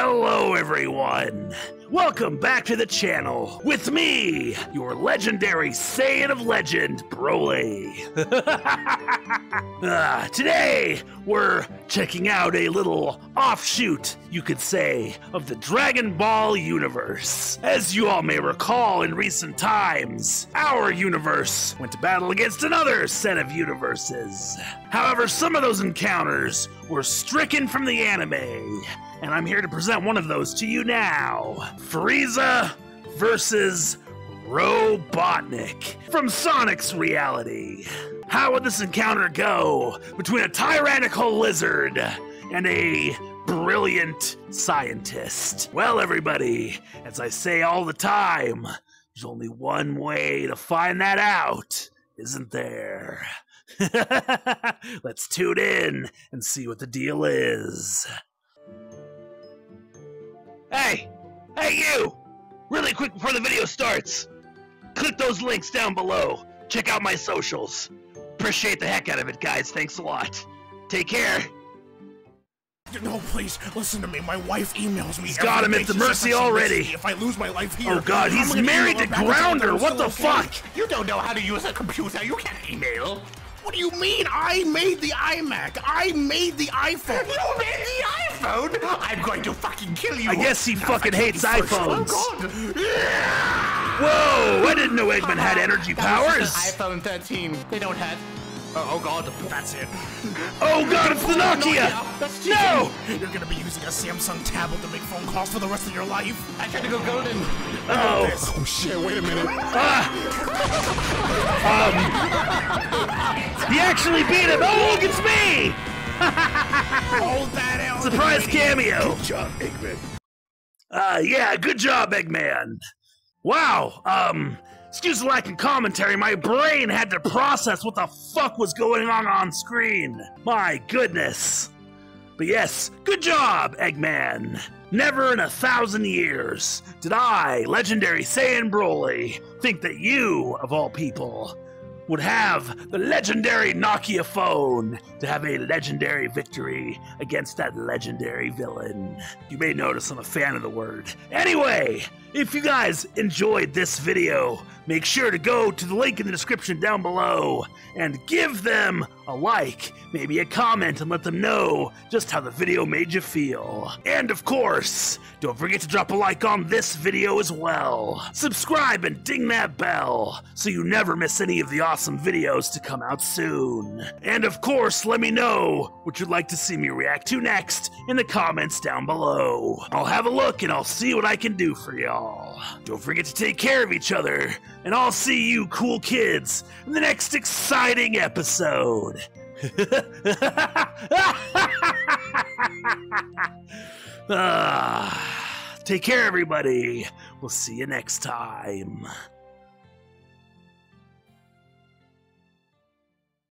Hello everyone! Welcome back to the channel with me, your legendary Saiyan of legend, Broly. Today, we're checking out a little offshoot, you could say, of the Dragon Ball universe. As you all may recall, in recent times, our universe went to battle against another set of universes. However, some of those encounters were stricken from the anime, and I'm here to present one of those to you now. Frieza versus Robotnik from Sonic's reality. How would this encounter go between a tyrannical lizard and a brilliant scientist? Well, everybody, as I say all the time, there's only one way to find that out, isn't there? Let's tune in and see what the deal is. Hey! Hey, you! Really quick before the video starts, click those links down below. Check out my socials. Appreciate the heck out of it, guys. Thanks a lot. Take care. No, please, listen to me. My wife emails me. Got him at the mercy already. If I lose my life here. Oh god, he's married to Grounder. What the fuck? You don't know how to use a computer. You can't email. What do you mean? I made the iMac. I made the iPhone. You made the iPhone? I'm going to fucking kill you. I guess he fucking hates iPhones. Oh god. Yeah! Whoa, I didn't know Eggman had energy powers. iPhone 13. They don't have. Oh god, that's it. Oh god, it's the Nokia! That's cheating. No! You're gonna be using a Samsung tablet to make phone calls for the rest of your life. I tried to go golden. Oh. Oh shit, wait a minute. He actually beat him! Oh, look, it's me! Hold that out. Surprise cameo! Good job, Eggman. Yeah, good job, Eggman. Wow, excuse the lack of commentary, my brain had to process what the fuck was going on screen. My goodness. But yes, good job, Eggman. Never in 1,000 years did I, legendary Saiyan Broly, think that you, of all people, would have the legendary Nokia phone to have a legendary victory against that legendary villain. You may notice I'm a fan of the word. Anyway, if you guys enjoyed this video, make sure to go to the link in the description down below and give them a like, maybe a comment, and let them know just how the video made you feel. And of course, don't forget to drop a like on this video as well. Subscribe and ding that bell so you never miss any of the awesome videos to come out soon. And of course, let me know what you'd like to see me react to next in the comments down below. I'll have a look and I'll see what I can do for y'all. Don't forget to take care of each other, and I'll see you cool kids in the next exciting episode. Take care, everybody. We'll see you next time.